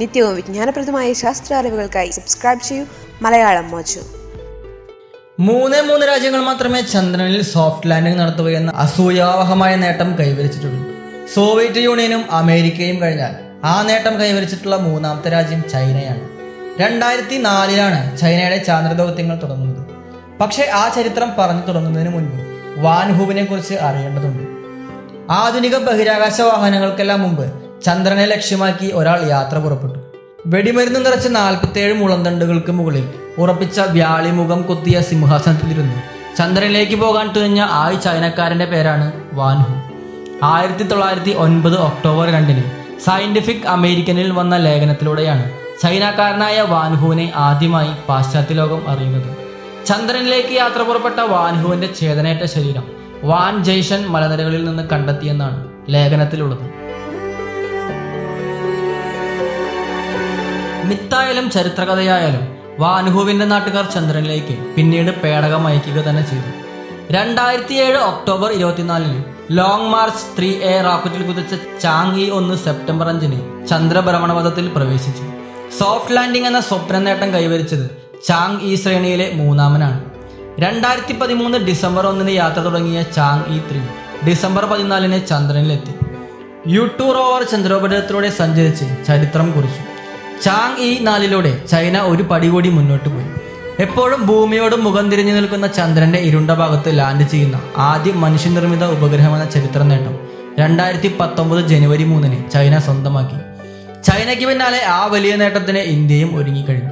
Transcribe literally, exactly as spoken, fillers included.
നിത്യവും വിജ്ഞാനപ്രദമായ ശാസ്ത്ര അറിവുകൾക്കായി സബ്സ്ക്രൈബ് ചെയ്യൂ മലയാളം വാച്ച്. മൂന്ന് മൂന്ന് രാജ്യങ്ങൾ മാത്രമേ ചന്ദ്രനിൽ സോഫ്റ്റ് ലാൻഡിംഗ് നടത്തുകയെന്ന അസൂയാവഹമായ നേട്ടം കൈവരിച്ചിട്ടുണ്ട്. സോവിയറ്റ് യൂണിയനും അമേരിക്കയും കഴിഞ്ഞാൽ ആ നേട്ടം കൈവരിച്ചിട്ടുള്ള മൂന്നാമത്തെ രാജ്യം ചൈനയാണ്. രണ്ടായിരത്തി നാലിലാണ് ചൈനയുടെ ചാന്ദ്രദൗത്യങ്ങൾ തുടങ്ങുന്നത്. പക്ഷേ ആ ചരിത്രം പറഞ്ഞു തുടങ്ങുന്നതിന് മുൻപ് വാൻഹുവിനെ കുറിച്ച് അറിയേണ്ടതുണ്ട്. ആധുനിക ബഹിരാകാശ വാഹനങ്ങൾക്കെല്ലാം മുമ്പ് ചന്ദ്രനെ ലക്ഷ്യമാക്കി ഒരാൾ യാത്ര പുറപ്പെട്ടു. വെടിമരുന്ന് നിറച്ച നാൽപ്പത്തേഴ് മുളന്തണ്ടുകൾക്ക് മുകളിൽ ഉറപ്പിച്ച വ്യാളിമുഖം കൊത്തിയ സിംഹാസനത്തിലിരുന്നു ചന്ദ്രനിലേക്ക് പോകാൻ തുനിഞ്ഞ ആ ചൈനക്കാരൻ്റെ പേരാണ് വാൻഹു. ആയിരത്തി തൊള്ളായിരത്തി ഒൻപത് ഒക്ടോബർ രണ്ടിന് സയന്റിഫിക് അമേരിക്കനിൽ വന്ന ലേഖനത്തിലൂടെയാണ് ചൈനക്കാരനായ വാൻഹുവിനെ ആദ്യമായി പാശ്ചാത്യ ലോകം അറിയുന്നത്. ചന്ദ്രനിലേക്ക് യാത്ര പുറപ്പെട്ട വാൻഹുവിന്റെ ഛേദനേറ്റ ശരീരം വാൻ ജയ്ഷൻ മലനിരകളിൽ നിന്ന് കണ്ടെത്തിയെന്നാണ് ലേഖനത്തിലുള്ളത്. മിത്തായാലും ചരിത്രകഥയായാലും വാൻഹുവിന്റെ നാട്ടുകാർ ചന്ദ്രനിലേക്ക് പിന്നീട് പേടകം അയക്കുക തന്നെ ചെയ്തു. രണ്ടായിരത്തി ഏഴ് ഒക്ടോബർ ഇരുപത്തിനാലിന് ലോങ് മാർച്ച് ത്രീ എ റോക്കറ്റിൽ കുതിച്ച ചാങ് ഇ ഒന്ന് സെപ്റ്റംബർ അഞ്ചിന് ചന്ദ്രഭ്രമണപഥത്തിൽ പ്രവേശിച്ചു. സോഫ്റ്റ് ലാൻഡിംഗ് എന്ന സ്വപ്ന നേട്ടം കൈവരിച്ചത് ചാങ് ഇ ശ്രേണിയിലെ മൂന്നാമനാണ്. രണ്ടായിരത്തി പതിമൂന്ന് ഡിസംബർ ഒന്നിന് യാത്ര തുടങ്ങിയ ചാങ് ഇ ത്രീ ഡിസംബർ പതിനാലിന് ചന്ദ്രനിലെത്തി. യു ടു റോവർ ചന്ദ്രോപരിതലത്തിലൂടെ സഞ്ചരിച്ച് ചരിത്രം കുറിച്ചു. ചാങ് ഇ നാലിലൂടെ ചൈന ഒരു പടി കൂടി മുന്നോട്ട് പോയി. എപ്പോഴും ഭൂമിയോട് മുഖം തിരിഞ്ഞു നിൽക്കുന്ന ചന്ദ്രന്റെ ഇരുണ്ട ഭാഗത്ത് ലാൻഡ് ചെയ്യുന്ന ആദ്യ മനുഷ്യനിർമ്മിത ഉപഗ്രഹമെന്ന ചരിത്ര നേട്ടം രണ്ടായിരത്തി പത്തൊമ്പത് ജനുവരി മൂന്നിന് ചൈന സ്വന്തമാക്കി. ചൈനയ്ക്ക് പിന്നാലെ ആ വലിയ നേട്ടത്തിന് ഇന്ത്യയും ഒരുങ്ങിക്കഴിഞ്ഞു.